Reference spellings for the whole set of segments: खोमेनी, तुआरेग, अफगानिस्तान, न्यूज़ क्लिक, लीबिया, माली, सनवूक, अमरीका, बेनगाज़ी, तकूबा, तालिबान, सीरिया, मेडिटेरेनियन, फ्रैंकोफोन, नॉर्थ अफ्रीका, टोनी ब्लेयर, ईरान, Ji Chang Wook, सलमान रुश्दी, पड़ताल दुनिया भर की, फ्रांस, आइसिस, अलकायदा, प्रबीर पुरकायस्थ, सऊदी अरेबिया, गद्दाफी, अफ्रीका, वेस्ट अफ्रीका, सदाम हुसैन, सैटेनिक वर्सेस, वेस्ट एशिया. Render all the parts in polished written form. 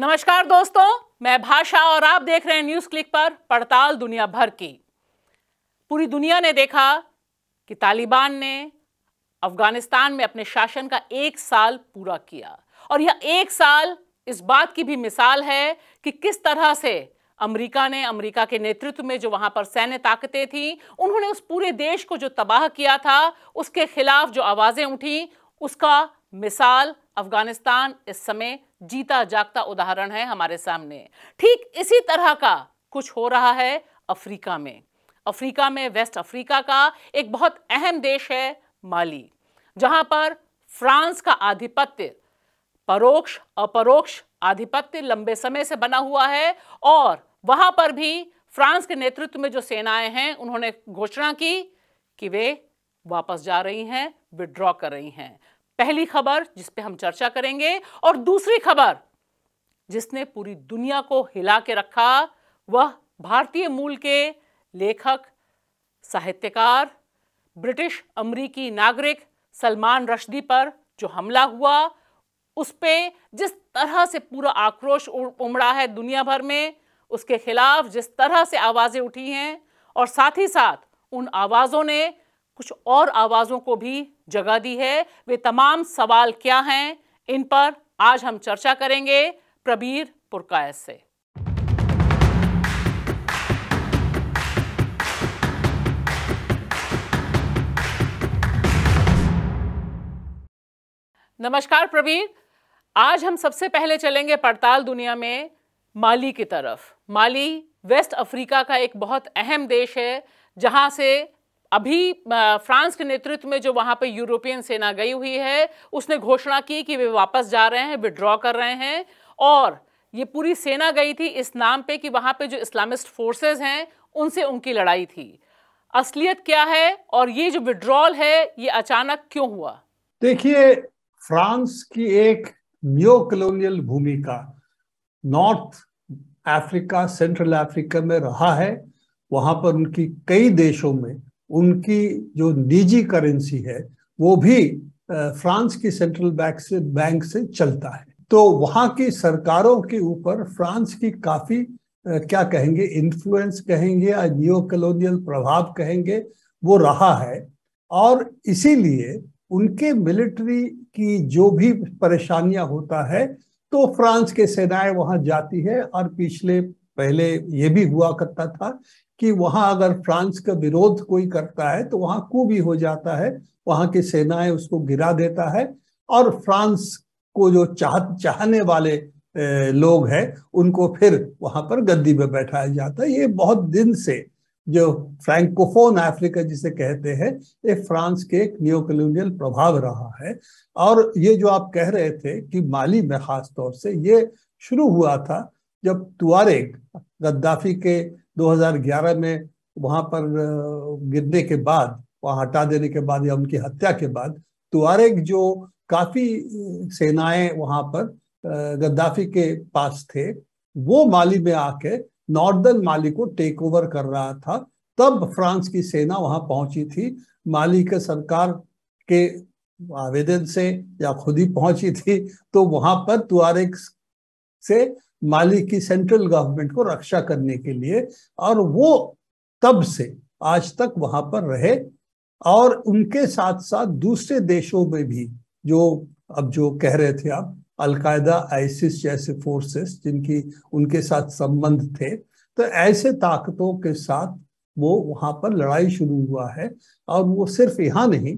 नमस्कार दोस्तों, मैं भाषा और आप देख रहे हैं न्यूज़ क्लिक पर पड़ताल दुनिया भर की। पूरी दुनिया ने देखा कि तालिबान ने अफगानिस्तान में अपने शासन का 1 साल पूरा किया और यह 1 साल इस बात की भी मिसाल है कि किस तरह से अमरीका ने, अमरीका के नेतृत्व में जो वहाँ पर सैन्य ताकतें थीं, उन्होंने उस पूरे देश को जो तबाह किया था उसके खिलाफ जो आवाज़ें उठीं, उसका मिसाल अफगानिस्तान इस समय जीता जागता उदाहरण है हमारे सामने। ठीक इसी तरह का कुछ हो रहा है अफ्रीका में। अफ्रीका में वेस्ट अफ्रीका का एक बहुत अहम देश है माली, जहां पर फ्रांस का आधिपत्य, परोक्ष अपरोक्ष आधिपत्य लंबे समय से बना हुआ है और वहां पर भी फ्रांस के नेतृत्व में जो सेनाएं हैं उन्होंने घोषणा की कि वे वापस जा रही हैं, विड्रॉ कर रही हैं। पहली खबर जिस पे हम चर्चा करेंगे और दूसरी खबर जिसने पूरी दुनिया को हिला के रखा वह भारतीय मूल के लेखक, साहित्यकार, ब्रिटिश अमरीकी नागरिक सलमान रुश्दी पर जो हमला हुआ, उस पे जिस तरह से पूरा आक्रोश उमड़ा है दुनिया भर में, उसके खिलाफ जिस तरह से आवाज़ें उठी हैं और साथ ही साथ उन आवाज़ों ने कुछ और आवाज़ों को भी जगह दी है। वे तमाम सवाल क्या हैं, इन पर आज हम चर्चा करेंगे प्रबीर पुरकायस्थ से। नमस्कार प्रबीर, आज हम सबसे पहले चलेंगे पड़ताल दुनिया में माली की तरफ। माली वेस्ट अफ्रीका का एक बहुत अहम देश है, जहां से अभी फ्रांस के नेतृत्व में जो वहाँ पे यूरोपियन सेना गई हुई है उसने घोषणा की कि वे वापस जा रहे हैं, विड्रॉ कर रहे हैं। और ये पूरी सेना गई थी इस नाम पे कि वहाँ पे जो इस्लामिस्ट फोर्सेस हैं उनसे उनकी लड़ाई थी। असलियत क्या है और ये जो विड्रॉल है ये अचानक क्यों हुआ? देखिए, फ्रांस की एक नियो कॉलोनियल भूमिका नॉर्थ अफ्रीका, सेंट्रल अफ्रीका में रहा है। वहाँ पर उनकी कई देशों में उनकी जो निजी करेंसी है वो भी फ्रांस की सेंट्रल बैंक से चलता है। तो वहाँ की सरकारों के ऊपर फ्रांस की काफ़ी क्या कहेंगे, इन्फ्लुएंस कहेंगे या नियो कॉलोनियल प्रभाव कहेंगे, वो रहा है। और इसीलिए उनके मिलिट्री की जो भी परेशानियाँ होता है तो फ्रांस के सेनाएं वहाँ जाती है। और पहले ये भी हुआ करता था कि वहाँ अगर फ्रांस का विरोध कोई करता है तो वहाँ कू भी हो जाता है, वहाँ की सेनाएं उसको गिरा देता है और फ्रांस को जो चाहने वाले लोग हैं उनको फिर वहाँ पर गद्दी पे बैठाया जाता है। ये बहुत दिन से जो फ्रैंकोफोन अफ्रीका जिसे कहते हैं, ये फ्रांस के एक नियो कॉलोनियल प्रभाव रहा है। और ये जो आप कह रहे थे कि माली में खास तौर से ये शुरू हुआ था जब तुआरेग गद्दाफी के 2011 में वहाँ पर गिरने के बाद, वहाँ हटा देने के बाद या उनकी हत्या के बाद, तुआरेग जो काफ़ी सेनाएं वहाँ पर गद्दाफी के पास थे वो माली में आके नॉर्दर्न माली को टेक ओवर कर रहा था। तब फ्रांस की सेना वहाँ पहुँची थी, माली के सरकार के आवेदन से या खुद ही पहुँची थी। तो वहाँ पर तुआरेग से माली की सेंट्रल गवर्नमेंट को रक्षा करने के लिए, और वो तब से आज तक वहाँ पर रहे। और उनके साथ साथ दूसरे देशों में भी जो कह रहे थे आप, अलकायदा, आइसिस जैसे फोर्सेस जिनकी उनके साथ संबंध थे, तो ऐसे ताकतों के साथ वो वहाँ पर लड़ाई शुरू हुआ है। और वो सिर्फ यहाँ नहीं,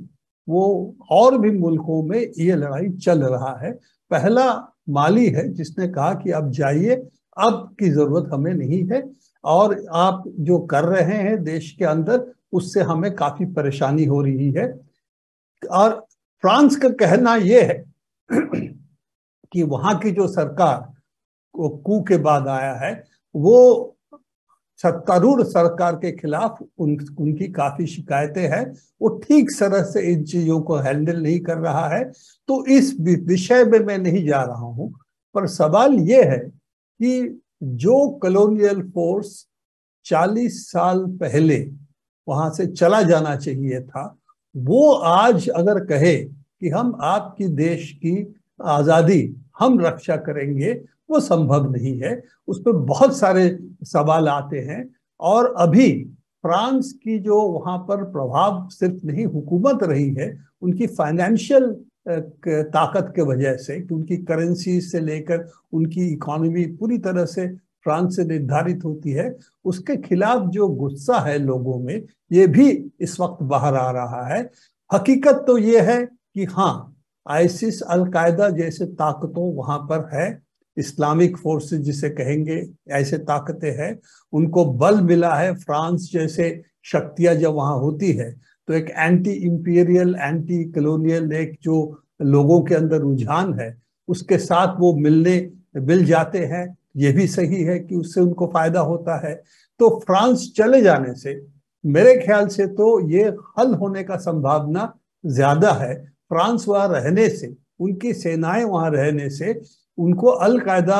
वो और भी मुल्कों में ये लड़ाई चल रहा है। पहला माली है जिसने कहा कि आप जाइए, अब की जरूरत हमें नहीं है और आप जो कर रहे हैं देश के अंदर उससे हमें काफी परेशानी हो रही है। और फ्रांस का कहना यह है कि वहां की जो सरकार को कू के बाद आया है वो सत्तारूढ़ सरकार के खिलाफ उनकी काफी शिकायतें हैं, वो ठीक तरह से इन चीजों को हैंडल नहीं कर रहा है। तो इस विषय में मैं नहीं जा रहा हूं, पर सवाल ये है कि जो कॉलोनियल फोर्स 40 साल पहले वहां से चला जाना चाहिए था, वो आज अगर कहे कि हम आपकी देश की आजादी हम रक्षा करेंगे, वो संभव नहीं है। उस पर बहुत सारे सवाल आते हैं। और अभी फ्रांस की जो वहाँ पर प्रभाव सिर्फ नहीं हुकूमत रही है, उनकी फाइनेंशियल ताकत के वजह से, कि उनकी करेंसी से लेकर उनकी इकोनॉमी पूरी तरह से फ्रांस से निर्धारित होती है, उसके खिलाफ जो गुस्सा है लोगों में, ये भी इस वक्त बाहर आ रहा है। हकीकत तो ये है कि हाँ, आइसिस अलकायदा जैसे ताकतों वहाँ पर है, इस्लामिक फोर्सेस जिसे कहेंगे, ऐसे ताकतें हैं, उनको बल मिला है। फ्रांस जैसे शक्तियाँ जब वहाँ होती है तो एक एंटी इंपीरियल, एंटी कॉलोनियल एक जो लोगों के अंदर रुझान है, उसके साथ वो मिल जाते हैं। ये भी सही है कि उससे उनको फायदा होता है। तो फ्रांस चले जाने से मेरे ख्याल से तो ये हल होने का संभावना ज्यादा है। फ्रांस वहाँ रहने से, उनकी सेनाएं वहाँ रहने से, उनको अलकायदा,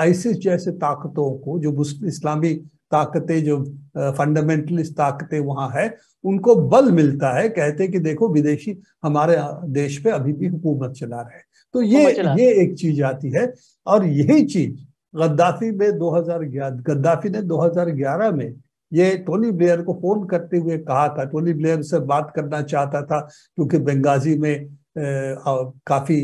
आइसिस जैसे ताकतों को, जो इस्लामी ताकतें, जो फंडामेंटलिस्ट ताकतें वहाँ है, उनको बल मिलता है। कहते हैं कि देखो विदेशी हमारे देश पे अभी भी हुकूमत चला रहे हैं। तो ये एक चीज आती है। और यही चीज गद्दाफी ने 2011 में ये टोनी ब्लेयर को फोन करते हुए कहा था। टोनी ब्लेयर उससे बात करना चाहता था क्योंकि बेनगाज़ी में काफी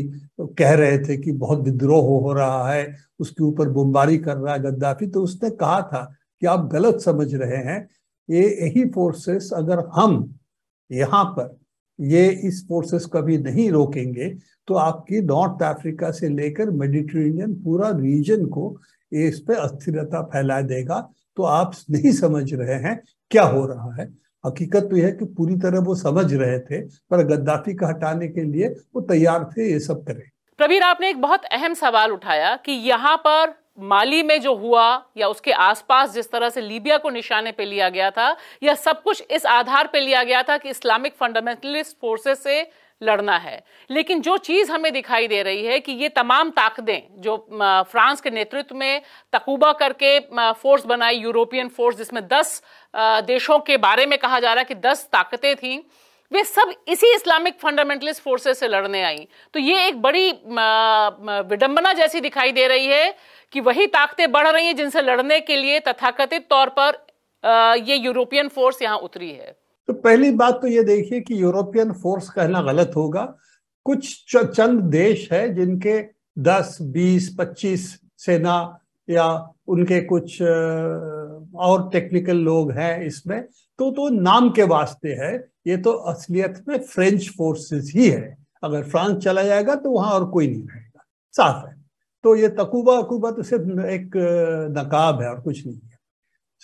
कह रहे थे कि बहुत विद्रोह हो रहा है, उसके ऊपर बमबारी कर रहा है गद्दाफी। तो उसने कहा था कि आप गलत समझ रहे हैं, ये यही फोर्सेस, अगर हम यहाँ पर ये इस फोर्सेस कभी नहीं रोकेंगे तो आपकी नॉर्थ अफ्रीका से लेकर मेडिटेरेनियन पूरा रीजन को इस पे अस्थिरता फैला देगा। तो आप नहीं समझ रहे हैं क्या हो रहा है। हकीकत तो यह है कि पूरी तरह वो समझ रहे थे, पर गद्दाफी को हटाने के लिए वो तैयार थे ये सब करें। प्रबीर, आपने एक बहुत अहम सवाल उठाया कि यहाँ पर माली में जो हुआ या उसके आसपास जिस तरह से लीबिया को निशाने पे लिया गया था, या सब कुछ इस आधार पे लिया गया था कि इस्लामिक फंडामेंटलिस्ट फोर्सेस से लड़ना है। लेकिन जो चीज़ हमें दिखाई दे रही है कि ये तमाम ताकतें जो फ्रांस के नेतृत्व में तकूबा करके फोर्स बनाई, यूरोपियन फोर्स, जिसमें 10 देशों के बारे में कहा जा रहा है कि 10 ताकतें थीं, वे सब इसी इस्लामिक फंडामेंटलिस्ट फोर्सेस से लड़ने आई। तो ये एक बड़ी विडंबना जैसी दिखाई दे रही है कि वही ताकतें बढ़ रही हैं जिनसे लड़ने के लिए तथाकथित तौर पर ये यूरोपियन फोर्स यहाँ उतरी है। तो पहली बात तो ये देखिए कि यूरोपियन फोर्स कहना गलत होगा। कुछ चंद देश है जिनके 10, 20, 25 सेना या उनके कुछ और टेक्निकल लोग हैं इसमें, तो नाम के वास्ते है। ये तो असलियत में फ्रेंच फोर्सेस ही है। अगर फ्रांस चला जाएगा तो वहां और कोई नहीं रहेगा, साफ है। तो ये तकूबा तो सिर्फ एक नकाब है और कुछ नहीं है।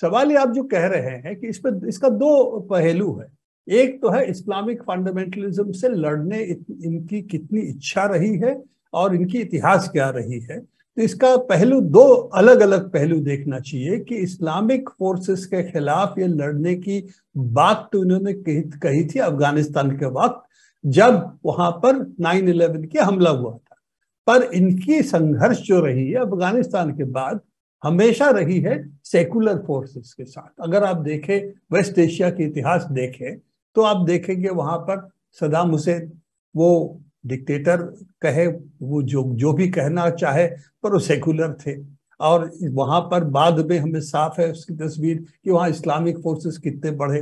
सवाल ये आप जो कह रहे हैं कि इसका दो पहलू है। एक तो है इस्लामिक फंडामेंटलिज्म से लड़ने इनकी कितनी इच्छा रही है और इनकी इतिहास क्या रही है। तो इसका पहलू, दो अलग अलग पहलू देखना चाहिए कि इस्लामिक फोर्सेस के खिलाफ ये लड़ने की बात तो इन्होंने कही थी अफगानिस्तान के वक्त, जब वहां पर 9/11 के हमला हुआ था। पर इनकी संघर्ष जो रही है अफगानिस्तान के बाद, हमेशा रही है सेकुलर फोर्सेस के साथ। अगर आप देखें, वेस्ट एशिया के इतिहास देखें, तो आप देखेंगे वहाँ पर सदाम हुसैन, वो डिक्टेटर कहे, वो जो भी कहना चाहे, पर वो सेकुलर थे। और वहाँ पर बाद में हमें साफ है उसकी तस्वीर कि वहाँ इस्लामिक फोर्सेस कितने बढ़े।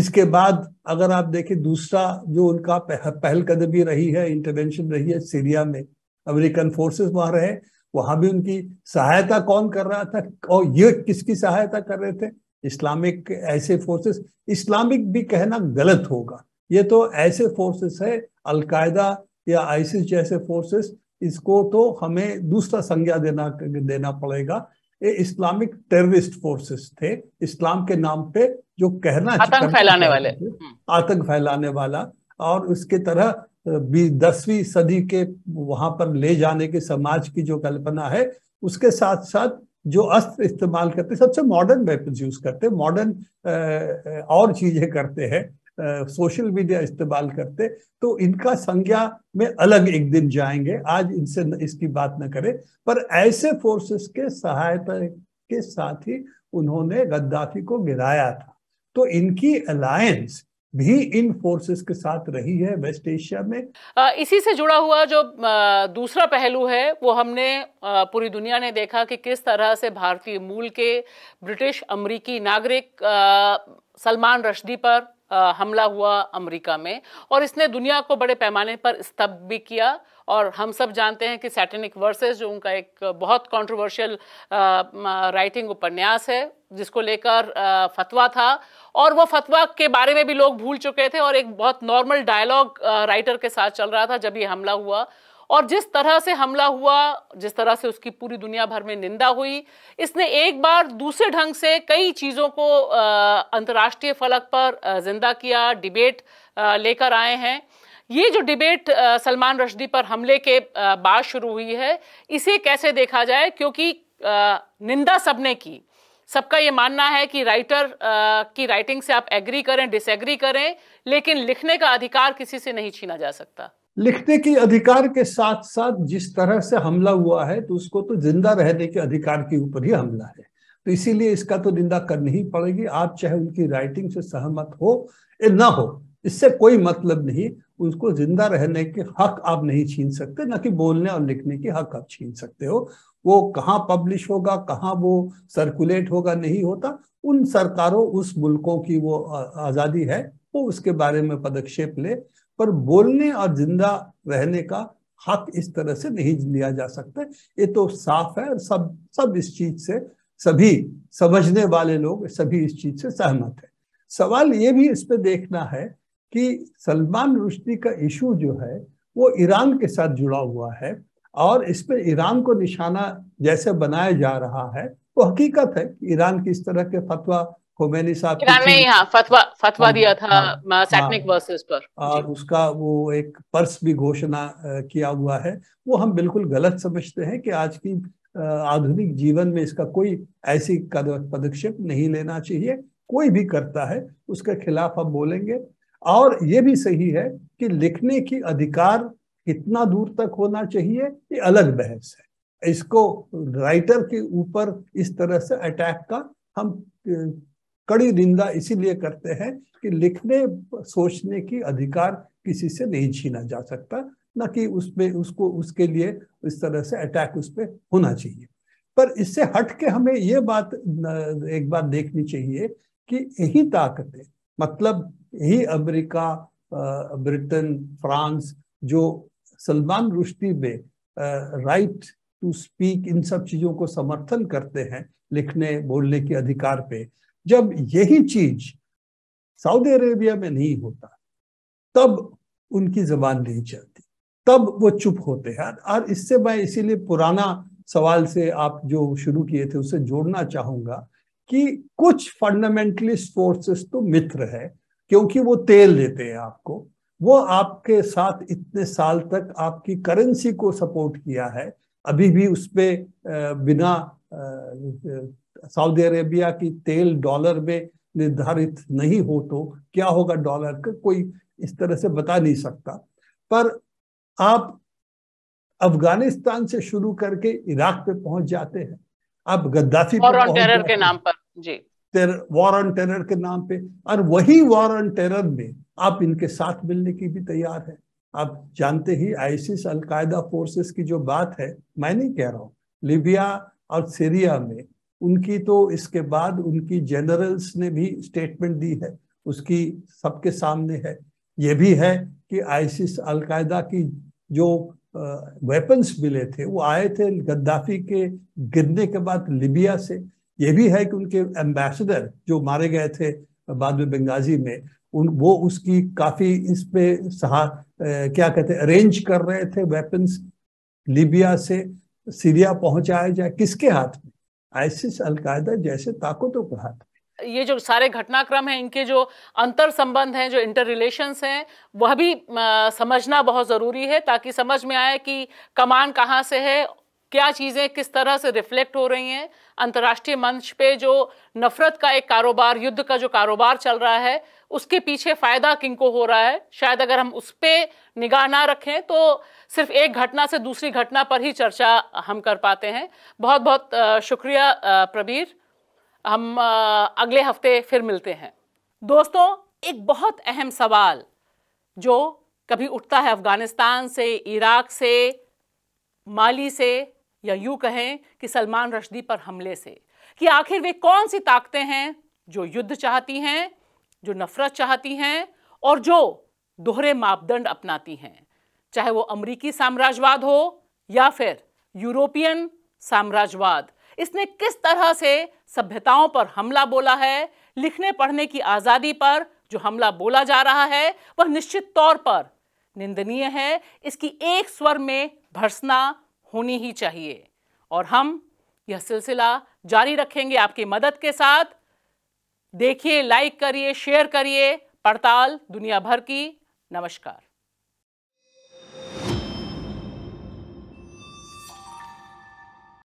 इसके बाद अगर आप देखें, दूसरा जो उनका पहलकदमी रही है, इंटरवेंशन रही है सीरिया में, अमेरिकन फोर्सेस वहाँ रहे, वहां भी उनकी सहायता कौन कर रहा था और ये किसकी सहायता कर रहे थे? इस्लामिक ऐसे फोर्सेस। इस्लामिक भी कहना गलत होगा, ये तो ऐसे फोर्सेस है, अलकायदा या आइसिस जैसे फोर्सेस। इसको तो हमें दूसरा संज्ञा देना पड़ेगा। ये इस्लामिक टेररिस्ट फोर्सेस थे, इस्लाम के नाम पे जो कहना आतंक फैलाने वाले, आतंक फैलाने वाला। और उसके तरह 10वीं सदी के वहां पर ले जाने के समाज की जो कल्पना है, उसके साथ साथ जो अस्त्र इस्तेमाल करते, सबसे मॉडर्न वेपन्स यूज करते, मॉडर्न और चीजें करते हैं, सोशल मीडिया इस्तेमाल करते। तो इनका संज्ञा में अलग एक दिन जाएंगे, आज इनसे इसकी बात न करें। पर ऐसे फोर्सेस के सहायता के साथ ही उन्होंने गद्दाफी को गिराया था। तो इनकी अलायंस भी इन फोर्सेस के साथ रही है वेस्ट एशिया में। इसी से जुड़ा हुआ जो दूसरा पहलू है वो हमने पूरी दुनिया ने देखा कि किस तरह से भारतीय मूल के ब्रिटिश अमरीकी नागरिक सलमान रुश्दी पर हमला हुआ अमरीका में, और इसने दुनिया को बड़े पैमाने पर स्तब्ध भी किया। और हम सब जानते हैं कि सैटेनिक वर्सेस जो उनका एक बहुत कंट्रोवर्शियल राइटिंग उपन्यास है जिसको लेकर फतवा था, और वो फतवा के बारे में भी लोग भूल चुके थे और एक बहुत नॉर्मल डायलॉग राइटर के साथ चल रहा था जब ये हमला हुआ। और जिस तरह से हमला हुआ, जिस तरह से उसकी पूरी दुनिया भर में निंदा हुई, इसने एक बार दूसरे ढंग से कई चीज़ों को अंतर्राष्ट्रीय फलक पर जिंदा किया। डिबेट लेकर आए हैं। ये जो डिबेट सलमान रुश्दी पर हमले के बाद शुरू हुई है, इसे कैसे देखा जाए, क्योंकि निंदा सबने की, सबका ये मानना है कि राइटर की राइटिंग से आप एग्री करें डिसएग्री करें, लेकिन लिखने का अधिकार किसी से नहीं छीना जा सकता। लिखने के अधिकार के साथ साथ जिस तरह से हमला हुआ है तो उसको तो जिंदा रहने के अधिकार के ऊपर ही हमला है, तो इसीलिए इसका तो निंदा करनी ही पड़ेगी। आप चाहे उनकी राइटिंग से सहमत हो या ना हो, इससे कोई मतलब नहीं, उसको जिंदा रहने के हक आप नहीं छीन सकते, ना कि बोलने और लिखने के हक आप छीन सकते हो। वो कहाँ पब्लिश होगा, कहाँ वो सर्कुलेट होगा, नहीं होता। उन सरकारों, उस मुल्कों की वो आज़ादी है, वो उसके बारे में पदक्षेप ले, पर बोलने और जिंदा रहने का हक इस तरह से नहीं लिया जा सकता। ये तो साफ है, और सब इस चीज से, सभी समझने वाले लोग सभी इस चीज से सहमत है। सवाल ये भी इस पे देखना है कि सलमान रुश्दी का इशू जो है वो ईरान के साथ जुड़ा हुआ है, और इस पे ईरान को निशाना जैसे बनाया जा रहा है। वो हकीकत है कि ईरान की इस तरह के फतवा खोमेनी साहब ने फतवा दिया था सैटेनिक वर्सेस पर, और उसका वो एक पर्स भी घोषणा किया हुआ है। वो हम बिल्कुल गलत समझते हैं कि आज की आधुनिक जीवन में इसका कोई ऐसी पदक्षेप नहीं लेना चाहिए। कोई भी करता है उसके खिलाफ हम बोलेंगे। और ये भी सही है कि लिखने की अधिकार कितना दूर तक होना चाहिए ये अलग बहस है। इसको राइटर के ऊपर इस तरह से अटैक का हम कड़ी निंदा इसीलिए करते हैं कि लिखने सोचने की अधिकार किसी से नहीं छीना जा सकता, ना कि उसमें उसको उसके लिए इस तरह से अटैक उस पर होना चाहिए। पर इससे हट के हमें ये बात एक बार देखनी चाहिए कि यही ताकतें, मतलब यही अमेरिका, ब्रिटेन, फ्रांस, जो सलमान रुश्दी में राइट टू स्पीक, इन सब चीज़ों को समर्थन करते हैं, लिखने बोलने के अधिकार पे, जब यही चीज सऊदी अरेबिया में नहीं होता तब उनकी जबान नहीं चलती, तब वो चुप होते हैं। और इससे मैं इसीलिए पुराना सवाल से आप जो शुरू किए थे उसे जोड़ना चाहूँगा कि कुछ फंडामेंटलिस्ट फोर्सेस तो मित्र है, क्योंकि वो तेल देते हैं आपको, वो आपके साथ इतने साल तक आपकी करेंसी को सपोर्ट किया है, अभी भी उस पर बिना सऊदी अरेबिया की तेल डॉलर में निर्धारित नहीं हो तो क्या होगा डॉलर का, कोई इस तरह से बता नहीं सकता। पर आप अफगानिस्तान से शुरू करके इराक पे पहुंच जाते हैं, आप गद्दाफी वॉर ऑन टेरर के नाम पर, जी वॉर ऑन टेरर के नाम पे, और वही वॉर ऑन टेरर में आप इनके साथ मिलने की भी तैयार है। आप जानते ही आइसिस अलकायदा फोर्सेस की जो बात है, मैं नहीं कह रहा हूँ, लीबिया और सीरिया में उनकी तो इसके बाद उनकी जनरल्स ने भी स्टेटमेंट दी है, उसकी सबके सामने है। ये भी है कि आइसिस अलकायदा की जो वेपन्स मिले थे वो आए थे गद्दाफी के गिरने के बाद लीबिया से। ये भी है कि उनके एम्बेसडर जो मारे गए थे बाद में बेनगाज़ी में, वो उसकी काफ़ी इस पर क्या कहते हैं, अरेंज कर रहे थे वेपन्स, लीबिया से सीरिया पहुँचाया जाए, किसके हाथ में? आइसिस अलकायदा जैसे ताकतों के हाथ में। ये जो सारे घटनाक्रम हैं, इनके जो अंतर संबंध हैं, जो इंटर रिलेशंस हैं, वह भी समझना बहुत ज़रूरी है, ताकि समझ में आए कि कमान कहाँ से है, क्या चीज़ें किस तरह से रिफ्लेक्ट हो रही हैं। अंतर्राष्ट्रीय मंच पे जो नफरत का एक कारोबार, युद्ध का जो कारोबार चल रहा है, उसके पीछे फ़ायदा किनको हो रहा है, शायद अगर हम उस पर निगाह ना रखें तो सिर्फ एक घटना से दूसरी घटना पर ही चर्चा हम कर पाते हैं। बहुत बहुत शुक्रिया प्रबीर। हम अगले हफ्ते फिर मिलते हैं दोस्तों। एक बहुत अहम सवाल जो कभी उठता है अफगानिस्तान से, इराक से, माली से, या यूं कहें कि सलमान रुश्दी पर हमले से, कि आखिर वे कौन सी ताकतें हैं जो युद्ध चाहती हैं, जो नफरत चाहती हैं और जो दोहरे मापदंड अपनाती हैं, चाहे वो अमरीकी साम्राज्यवाद हो या फिर यूरोपियन साम्राज्यवाद। इसने किस तरह से सभ्यताओं पर हमला बोला है। लिखने पढ़ने की आज़ादी पर जो हमला बोला जा रहा है वह निश्चित तौर पर निंदनीय है। इसकी एक स्वर में भर्सना होनी ही चाहिए और हम यह सिलसिला जारी रखेंगे आपकी मदद के साथ। देखिए, लाइक करिए, शेयर करिए। पड़ताल दुनिया भर की। नमस्कार।